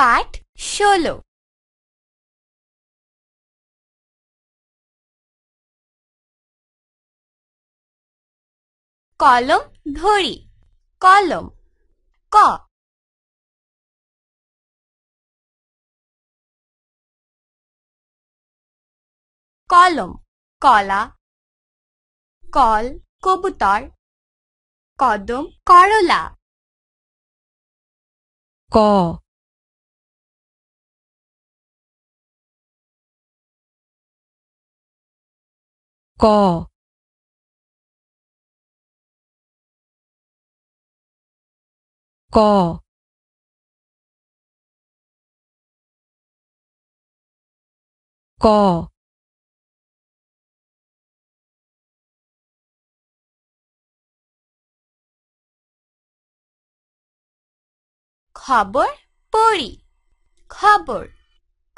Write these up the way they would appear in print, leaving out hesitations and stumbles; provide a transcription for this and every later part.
पाठ 16। कलम धरी। कलम। क। कलम। कला। कल कबूतर। कदम करला। क। क। क। क। खबर पड़ी। खबर।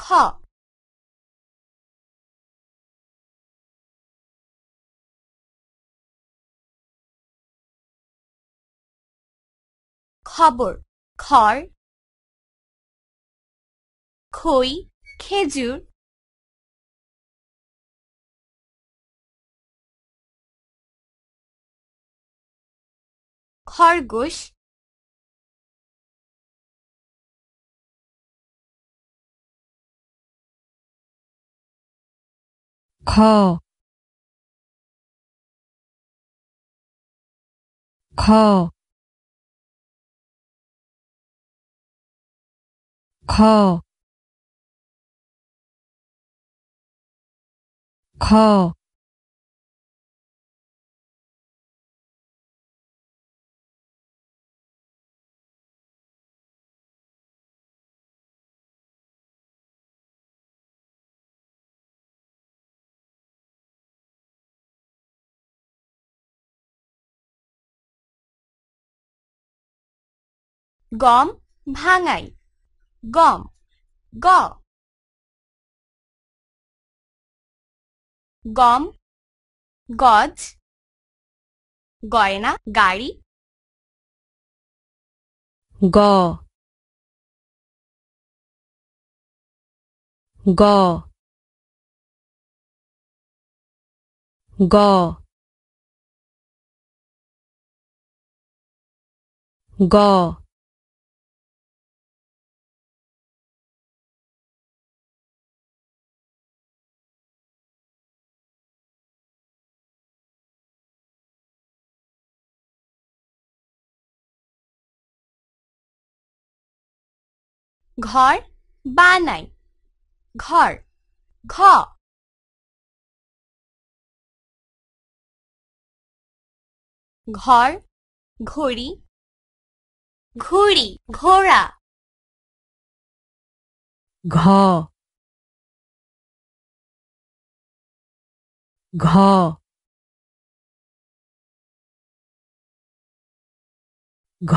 ख। खबर। खर। खई खेजूर। खरगोश। ख। ख। ख। ख। गम भांगाई। गम। ग। गम। गज। गयना गाड़ी। ग। ग। ग। ग। घर बनाई। घर। घ। घर घड़ी। घुड़ी घोड़ा। घ। घ। घ।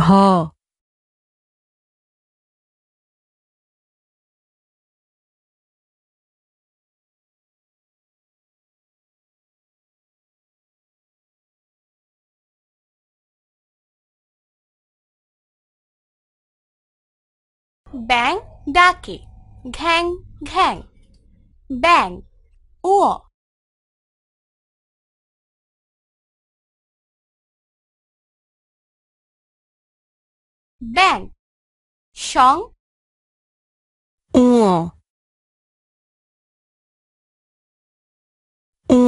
घ। बैंग डाके। घेंग घेंग। बैंग। ओ। बैंग। शंग। ऊ। ऊ।